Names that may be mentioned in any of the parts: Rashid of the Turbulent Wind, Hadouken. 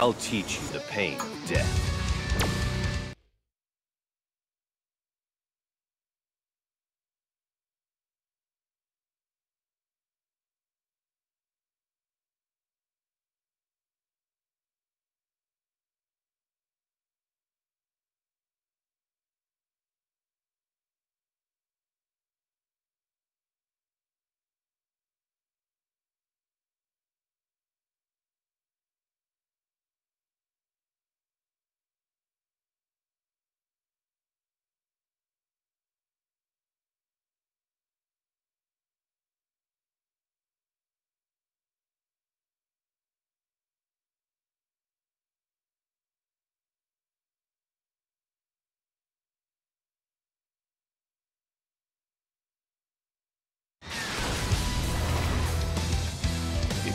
I'll teach you the pain of death.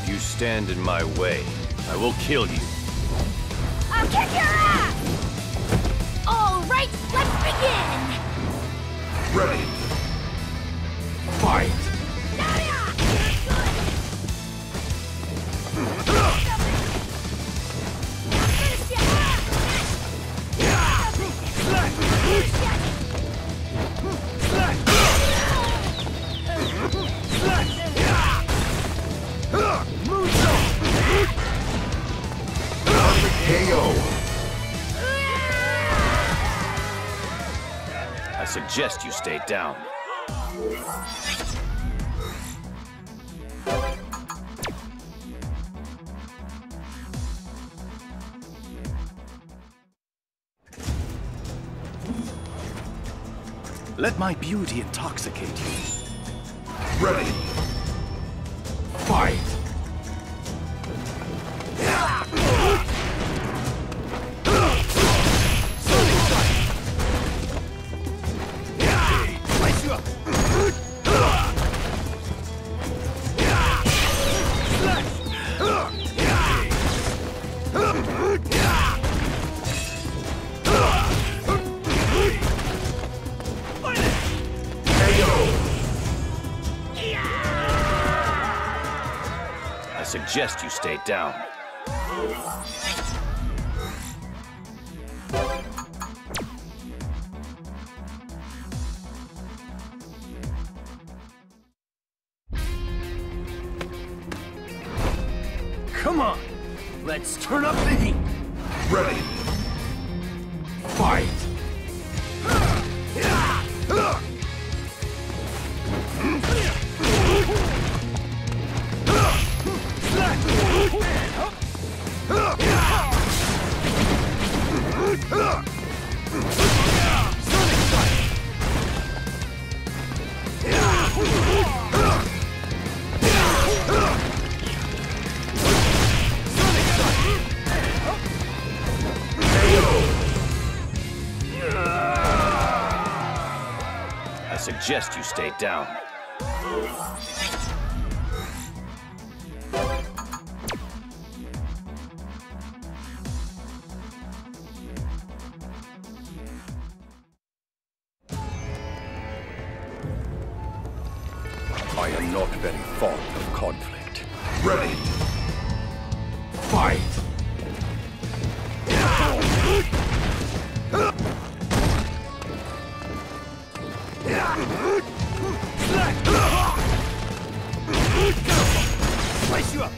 You stand in my way, I will kill you. I'll kick your ass! All right, let's begin! Ready. Fight! I suggest you stay down. Let my beauty intoxicate you. Ready. Fight. I suggest you stay down. Come on, let's turn up the heat. Ready. Fight. I suggest you stay down. I am not very fond of conflict. Ready. Fight. Slice you up.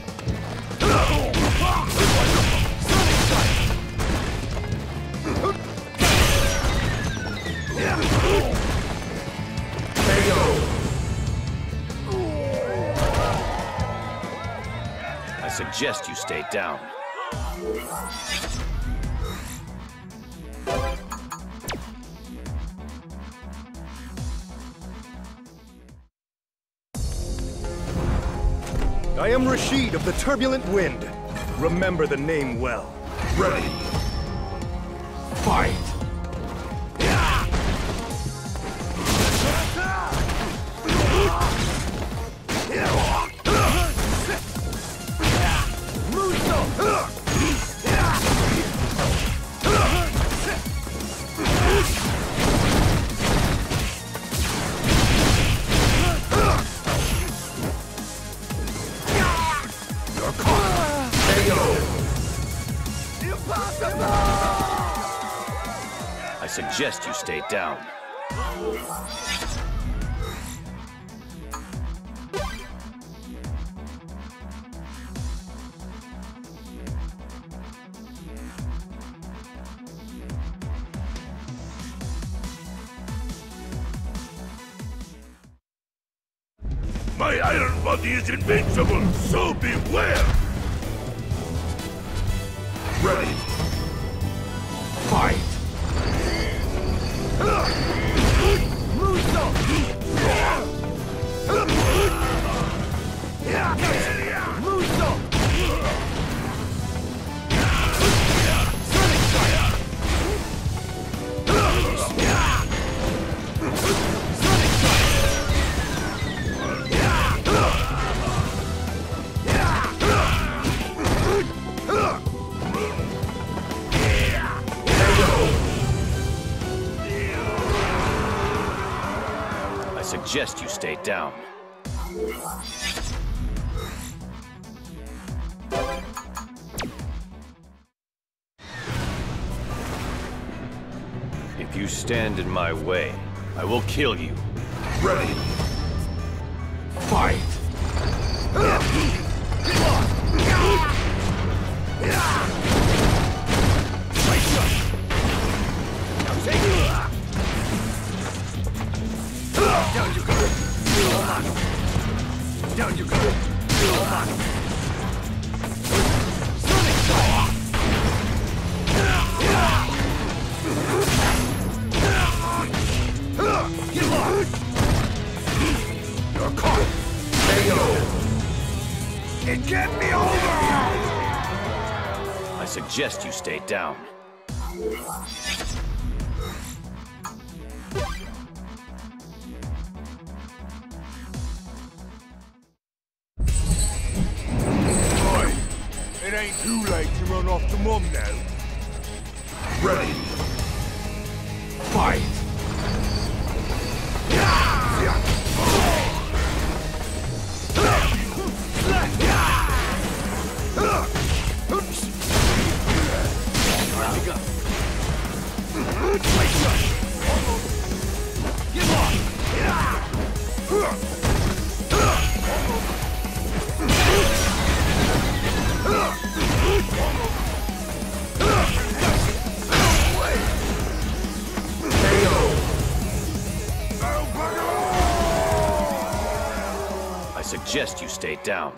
I suggest you stay down. I am Rashid of the Turbulent Wind. Remember the name well. Ready. Fight! impossible! I suggest you stay down. My iron body is invincible, so beware! Ready! Fight! Suggest you stay down. If you stand in my way, I will kill you. Ready? Fight! Down you go! Down you go! Sonic Fire! Get lost! You're caught! KO! It can't be over! I suggest you stay down. It ain't too late to run off to Mum now. Ready? Fight! I suggest you stay down.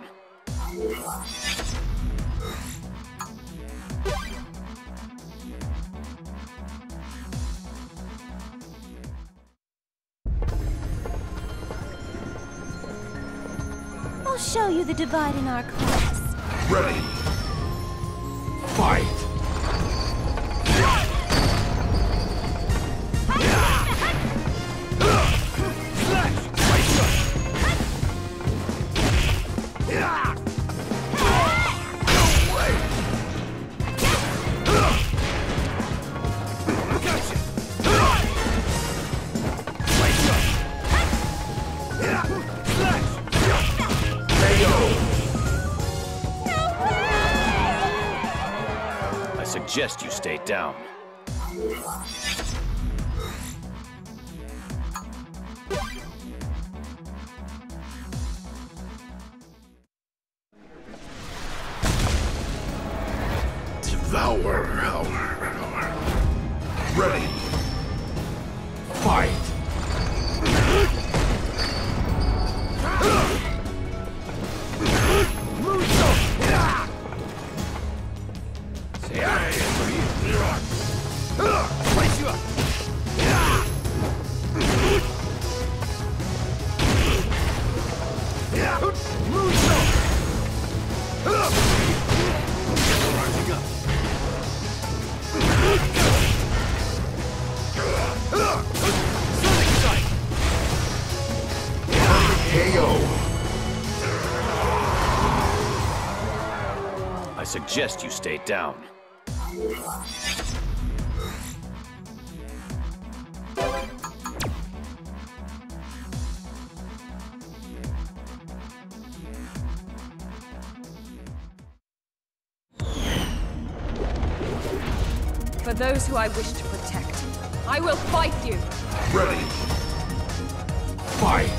I'll show you the divide in our class. Ready? Fight! I suggest you stay down. Devour our... Ready. Fight. I suggest you stay down. For those who I wish to protect, I will fight you! Ready! Fight!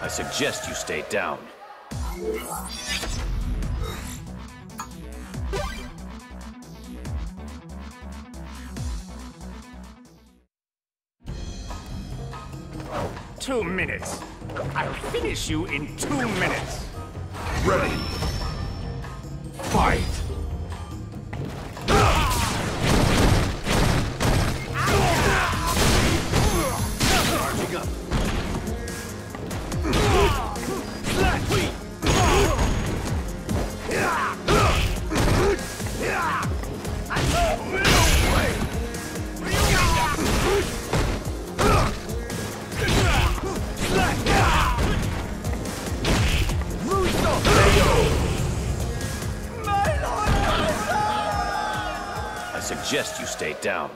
I suggest you stay down. "2 minutes. I'll finish you in 2 minutes. Ready. Fight." Suggest you stay down.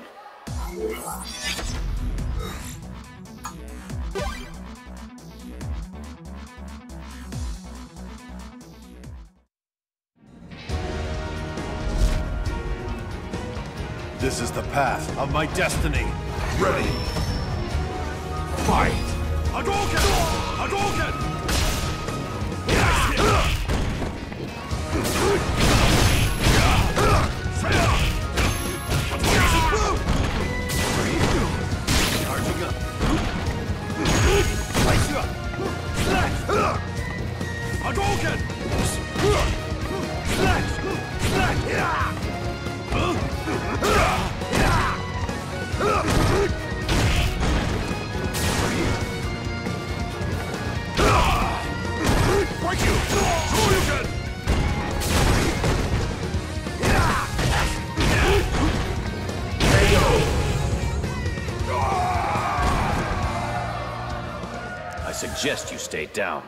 This is the path of my destiny. Ready. Fight. Hadouken! Hadouken! I suggest you stay down.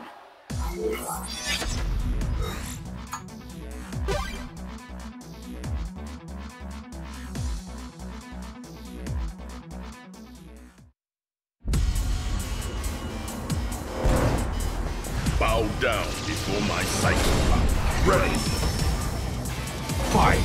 Bow down before my sight. Ready. Fight.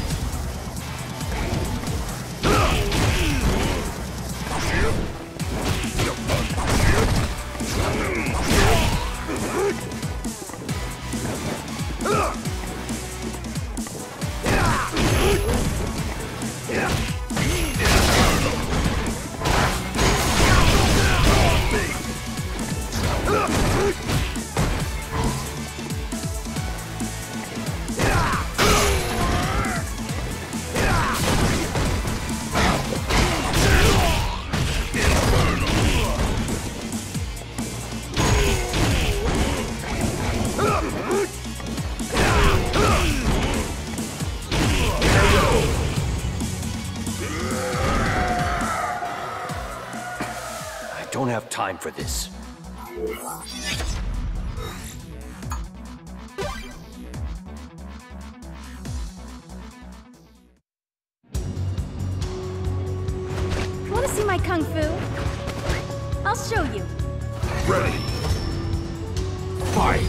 I don't have time for this. Want to see my kung fu? I'll show you. Ready. Fight.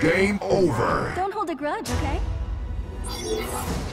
Game over! Don't hold a grudge, okay?